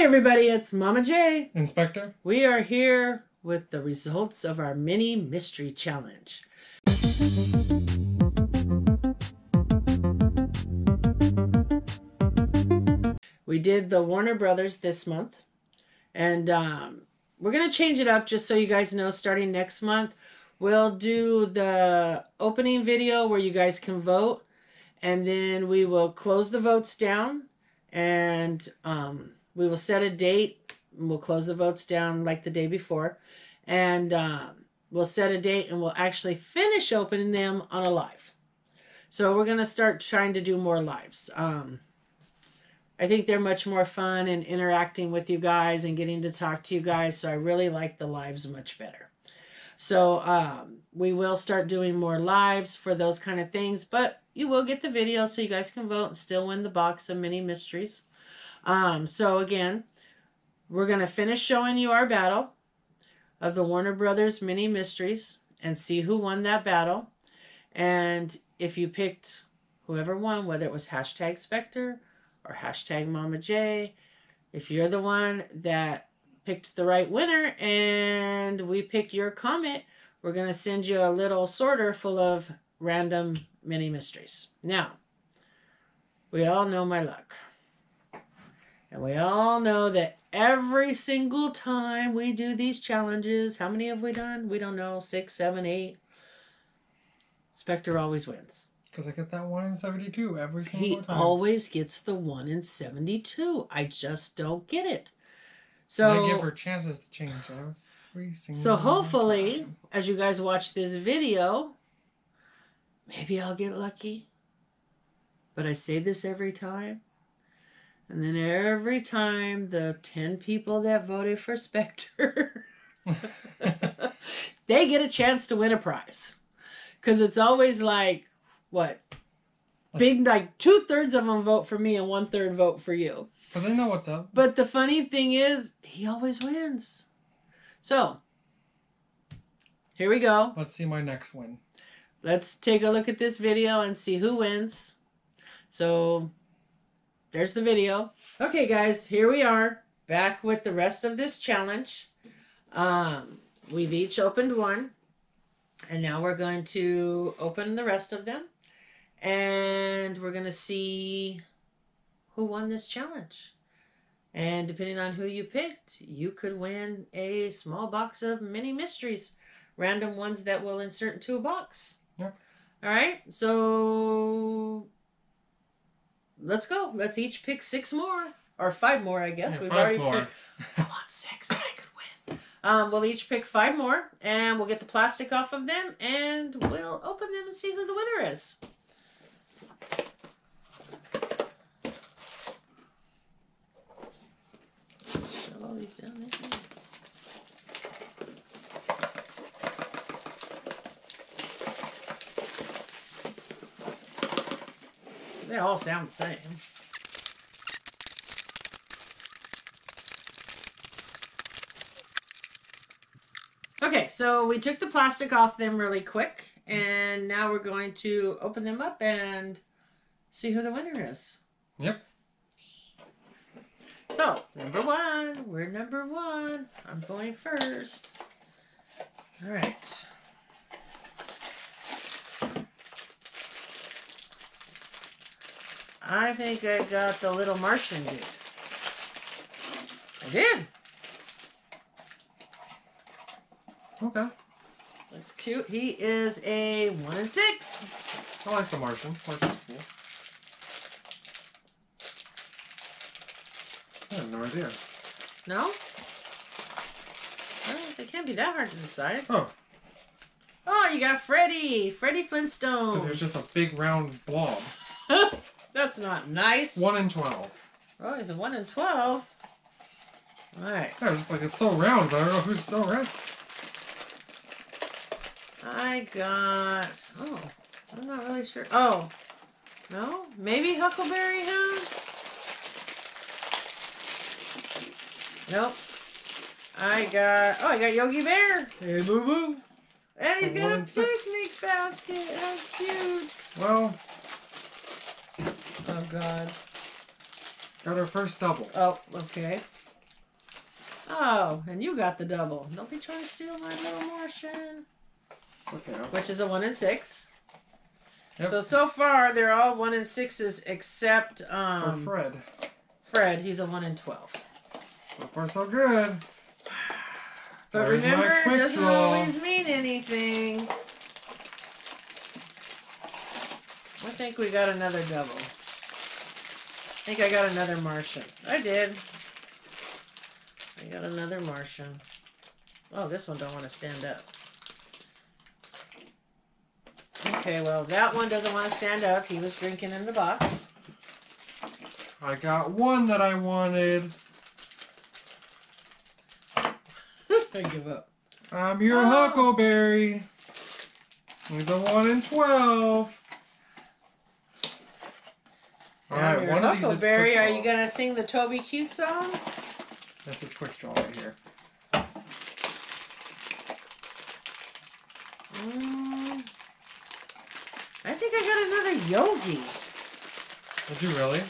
Hey everybody, it's Mama J. Inspector. We are here with the results of our mini mystery challenge. We did the Warner Brothers this month, and we're going to change it up just so you guys know. Starting next month, we'll do the opening video where you guys can vote, and then we will close the votes down, and we will set a date. We'll close the votes down like the day before, and we'll set a date, and we'll actually finish opening them on a live. So we're going to start trying to do more lives. I think they're much more fun and interacting with you guys and getting to talk to you guys. So I really like the lives much better. So we will start doing more lives for those kind of things. But you will get the video so you guys can vote and still win the box of mini mysteries. So again, we're going to finish showing you our battle of the Warner Brothers mini mysteries and see who won that battle. And if you picked whoever won, whether it was hashtag Spectre or hashtag Mama J, if you're the one that picked the right winner and we pick your comment, we're going to send you a little sorter full of random mini mysteries. Now, we all know my luck. And we all know that every single time we do these challenges, how many have we done? We don't know, 6, 7, 8. Spectre always wins. Because I get that 1 in 72 every single time. He always gets the 1 in 72. I just don't get it. So and I give her chances to change every single time. So hopefully, as you guys watch this video, maybe I'll get lucky. But I say this every time. And then every time the 10 people that voted for Spectre, they get a chance to win a prize. Because it's always like, what? Big, like 2/3 of them vote for me and 1/3 vote for you. Because they know what's up. But the funny thing is, he always wins. So, here we go. Let's see my next win. Let's take a look at this video and see who wins. So, there's the video. Okay, guys, here we are back with the rest of this challenge. We've each opened one. And now we're going to open the rest of them. And we're going to see who won this challenge. And depending on who you picked, you could win a small box of mini mysteries. Random ones that will insert into a box. Yeah. All right. So let's go. Let's each pick 6 more. Or 5 more, I guess. Yeah, we've already picked. I want 6. We'll each pick 5 more, and we'll get the plastic off of them, and we'll open them and see who the winner is. Shove all these down there. They all sound the same. Okay, so we took the plastic off them really quick, and now we're going to open them up and see who the winner is. Yep. So, number 1. We're number 1. I'm going first. All right. I think I got the little Martian dude. I did. Okay. That's cute. He is a 1 in 6. I like the Martian. Martian's cool. I have no idea. No? Well, they can't be that hard to decide. Oh. Oh, you got Freddy. Freddy Flintstone. Because it was just a big round blob. That's not nice. 1 in 12. Oh, he's a 1 in 12. All right. I was just like, it's so round, but I don't know who's so round. I got, oh, I'm not really sure. Oh, no? Maybe Huckleberry Hound? Nope. I got Yogi Bear. Hey, boo-boo. And he's got a picnic basket. That's cute. Well. Oh, God. Got our first double. Oh, okay. Oh, and you got the double. Don't be trying to steal my little Martian. Okay. Which is a 1 and 6. Yep. So far they're all 1 and 6s except for Fred. Fred, he's a 1 and 12. So far so good. But there's remember, it doesn't always mean anything. I think we got another double. I think I got another Martian. I did. I got another Martian. Oh, this one don't want to stand up. Okay, well, that one doesn't want to stand up. He was drinking in the box. I got one that I wanted. I give up. I'm your Huckleberry. You're the 1 in 12. So all right, one Huckleberry, are you gonna sing the Toby Keith song? This is Quick Draw right here. I think I got another Yogi. Did you really?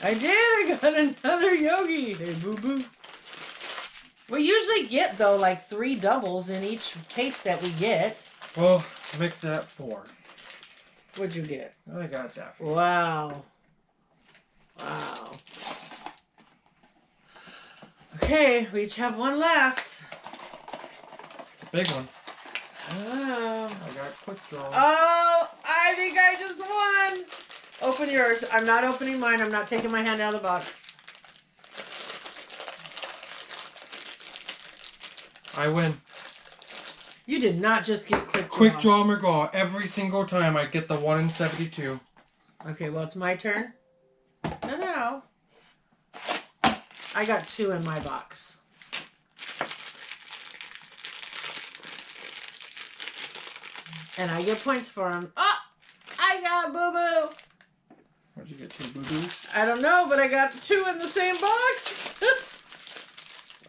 I did. I got another Yogi. Hey, boo boo. We usually get, though, like 3 doubles in each case that we get. Well, make that 4. What'd you get? I got that 4. Wow. Wow. Okay, we each have 1 left. It's a big one. Oh. I got a Quick Draw. Oh, I think I just won. Open yours. I'm not opening mine. I'm not taking my hand out of the box. I win. You did not just get Quick Draw McGraw. Every single time I get the 1 in 72. Okay, well, it's my turn. No. I got 2 in my box. And I get points for them. Oh! I got boo-boo! Where'd you get 2 boo-boos? I don't know, but I got 2 in the same box.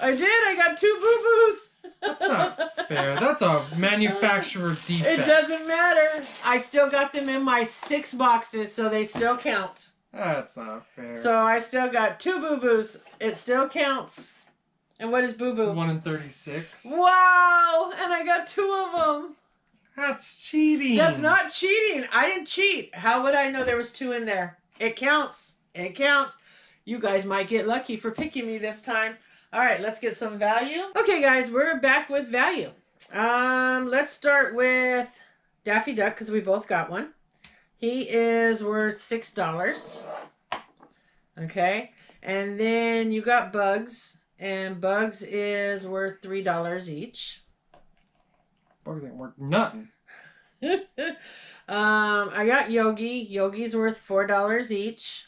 I did. I got 2 boo-boos. That's not fair. That's a manufacturer defect. It doesn't matter. I still got them in my 6 boxes, so they still count. That's not fair. So I still got 2 boo-boos. It still counts. And what is boo-boo? 1 in 36. Wow! And I got 2 of them. That's cheating. That's not cheating. I didn't cheat. How would I know there was 2 in there? It counts. It counts. You guys might get lucky for picking me this time. All right, let's get some value. Okay, guys, we're back with value. Let's start with Daffy Duck because we both got one. He is worth $6. Okay, and then you got Bugs, and Bugs is worth $3 each. Bugs ain't worth nothing. I got Yogi. Yogi's worth $4 each.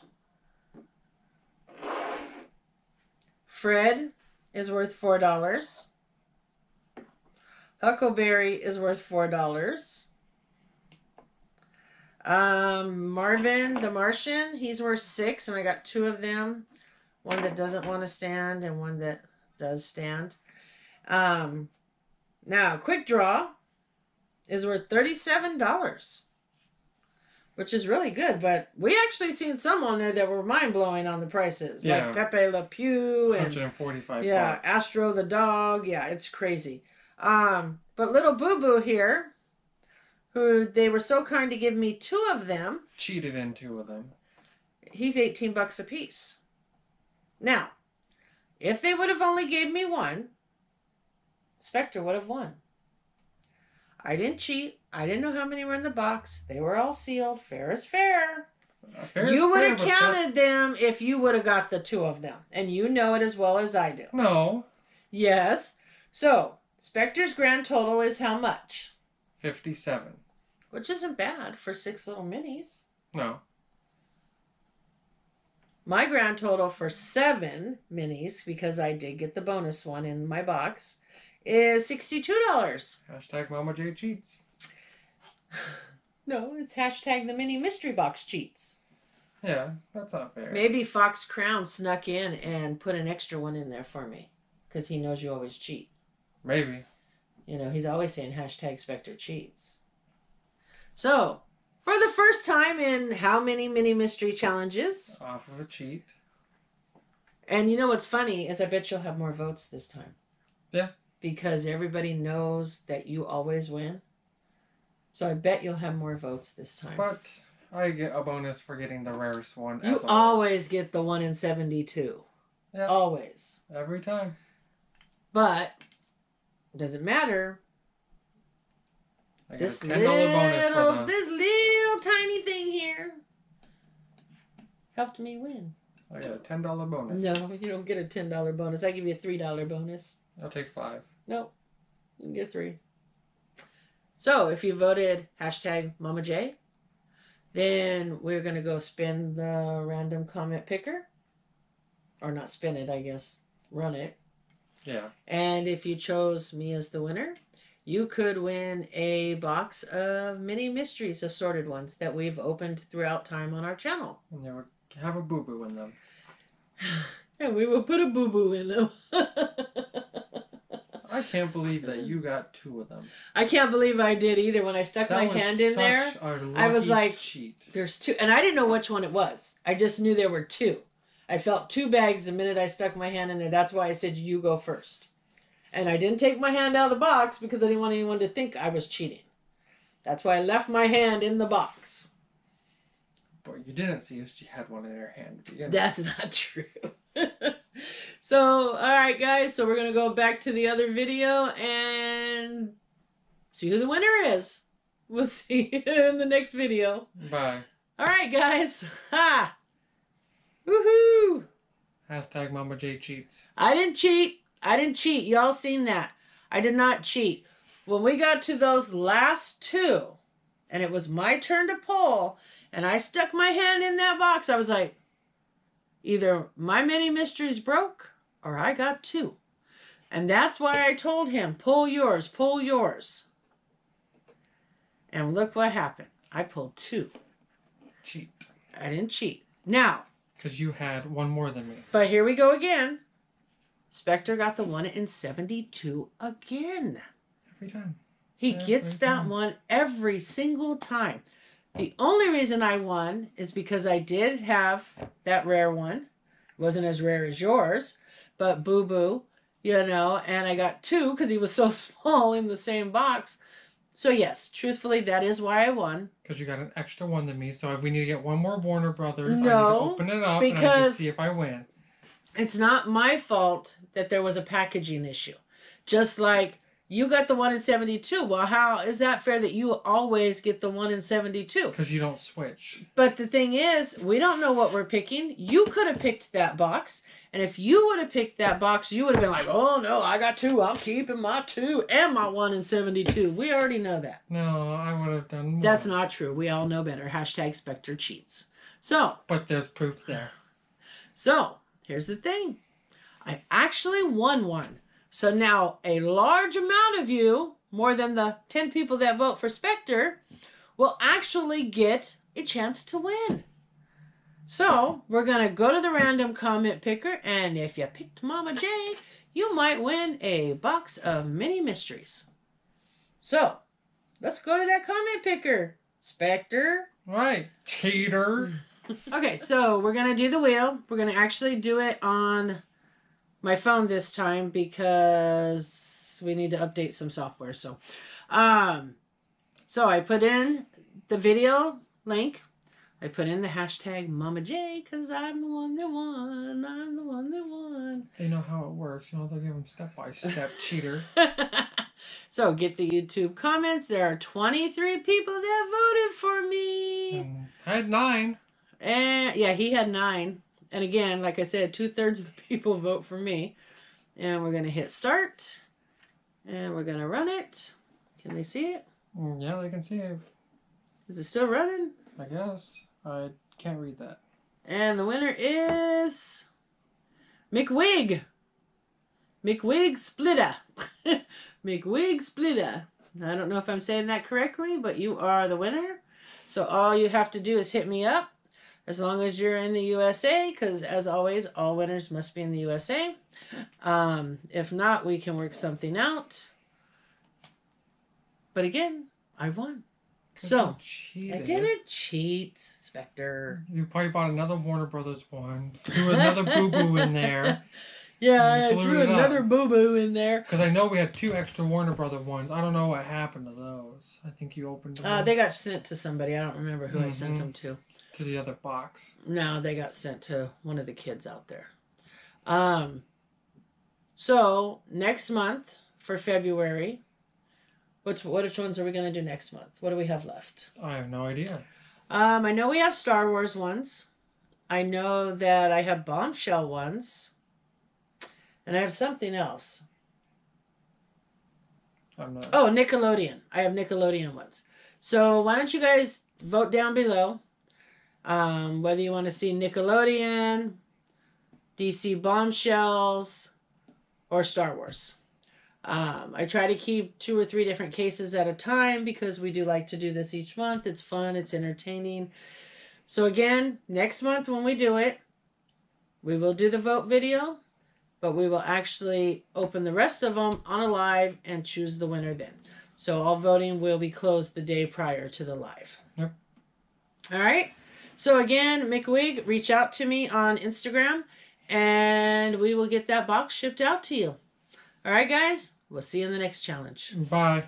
Fred is worth $4. Huckleberry is worth $4. Marvin the Martian, he's worth $6, and I got 2 of them. One that doesn't want to stand and one that does stand. Now, Quick Draw is worth $37, which is really good, but we actually seen some on there that were mind-blowing on the prices. Yeah. Like Pepe Le Pew and 145. Yeah, bucks. Astro the dog. Yeah, it's crazy. But little Boo Boo here, who they were so kind to give me 2 of them. Cheated in 2 of them. He's 18 bucks a piece. Now, if they would have only gave me 1, Spectre would have won. I didn't cheat. I didn't know how many were in the box. They were all sealed. Fair is fair. You would have counted them if you would have got the 2 of them. And you know it as well as I do. No. Yes. So, Spectre's grand total is how much? 57. Which isn't bad for 6 little minis. No. My grand total for 7 minis, because I did get the bonus one in my box, is $62. Hashtag Mama J cheats. No, it's hashtag the mini mystery box cheats. Yeah, that's not fair. Maybe Fox Crown snuck in and put an extra one in there for me. Because he knows you always cheat. Maybe. You know, he's always saying hashtag Spectre cheats. So, for the first time in how many mini mystery challenges? Off of a cheat. And you know what's funny is I bet you'll have more votes this time. Yeah. Because everybody knows that you always win. So I bet you'll have more votes this time. But I get a bonus for getting the rarest one. You always get the one in 72. Yeah. Always. Every time. But it doesn't matter. I get this little tiny thing here helped me win. I got a $10 bonus. No, you don't get a $10 bonus. I give you a $3 bonus. I'll take 5. Nope. You can get 3. So if you voted #MamaJ, then we're going to go spin the random comment picker. Or not spin it, I guess. Run it. Yeah. And if you chose me as the winner, you could win a box of mini mysteries, assorted ones, that we've opened throughout time on our channel. And there were have a boo-boo in them. And we will put a boo-boo in them. I can't believe that you got 2 of them. I can't believe I did either. When I stuck my hand in there, I was like, there's 2. And I didn't know which one it was. I just knew there were 2. I felt 2 bags the minute I stuck my hand in there. That's why I said, you go first. And I didn't take my hand out of the box because I didn't want anyone to think I was cheating. That's why I left my hand in the box. But you didn't see us. She had one in her hand. That's not true. So, all right, guys. So we're going to go back to the other video and see who the winner is. We'll see you in the next video. Bye. All right, guys. Ha! Woohoo! #MamaJ cheats. I didn't cheat. I didn't cheat. Y'all seen that. I did not cheat. When we got to those last 2, and it was my turn to pull, and I stuck my hand in that box, I was like, either my mini mysteries broke or I got 2. And that's why I told him, pull yours, pull yours. And look what happened. I pulled 2. Cheat. I didn't cheat. Now. Because you had 1 more than me. But here we go again. Spectre got the 1 in 72 again. Every time. He gets that one every single time. The only reason I won is because I did have that rare one. It wasn't as rare as yours, but boo-boo, you know, and I got 2 because he was so small in the same box. So, yes, truthfully, that is why I won. Because you got an extra one than me, so we need to get 1 more Warner Brothers. No, I need to open it up and I need to see if I win. It's not my fault that there was a packaging issue. Just like you got the 1 in 72. Well, how is that fair that you always get the 1 in 72? Because you don't switch. But the thing is, we don't know what we're picking. You could have picked that box. And if you would have picked that box, you would have been like, oh, no, I got 2. I'm keeping my 2 and my 1 in 72. We already know that. No, I would have done more. That's not true. We all know better. #Spectre cheats. So. But there's proof there. So, here's the thing. I actually won 1. So now a large amount of you, more than the 10 people that vote for Spectre, will actually get a chance to win. So we're going to go to the random comment picker, and if you picked Mama J, you might win a box of mini mysteries. So let's go to that comment picker, Spectre. All right, cheater. Okay, so we're going to do the wheel. We're going to actually do it on my phone this time because we need to update some software. So, so I put in the video link. I put in the #MamaJ because I'm the one that won. I'm the one that won. They know how it works. You know, they'll give them step-by-step, cheater. So get the YouTube comments. There are 23 people that voted for me. I had 9. And yeah, he had 9. And again, like I said, 2/3 of the people vote for me. And we're going to hit start. And we're going to run it. Can they see it? Yeah, they can see it. Is it still running? I guess. I can't read that. And the winner is McWig. McWig Splitter. McWig Splitter. I don't know if I'm saying that correctly, but you are the winner. So all you have to do is hit me up. As long as you're in the USA, because as always, all winners must be in the USA. If not, we can work something out. But again, I won. So I didn't cheat. Spectre. You probably bought another Warner Brothers one, threw another boo-boo in there. Yeah, I threw another boo-boo in there. Because I know we had two extra Warner Brothers ones. I don't know what happened to those. I think you opened them. They got sent to somebody. I don't remember who I sent them to. To the other box. No, they got sent to one of the kids out there. So, next month for February, which ones are we going to do next month? What do we have left? I have no idea. I know we have Star Wars ones. I know that I have Bombshell ones. And I have something else. I'm not... Oh, Nickelodeon. I have Nickelodeon ones. So why don't you guys vote down below whether you want to see Nickelodeon, DC Bombshells, or Star Wars. I try to keep 2 or 3 different cases at a time because we do like to do this each month. It's fun. It's entertaining. So again, next month when we do it, we will do the vote video. But we will actually open the rest of them on a live and choose the winner then. So all voting will be closed the day prior to the live. Yep. All right. So again, McWig, reach out to me on Instagram and we will get that box shipped out to you. All right, guys. We'll see you in the next challenge. Bye.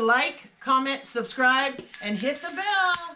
Like, comment, subscribe, and hit the bell.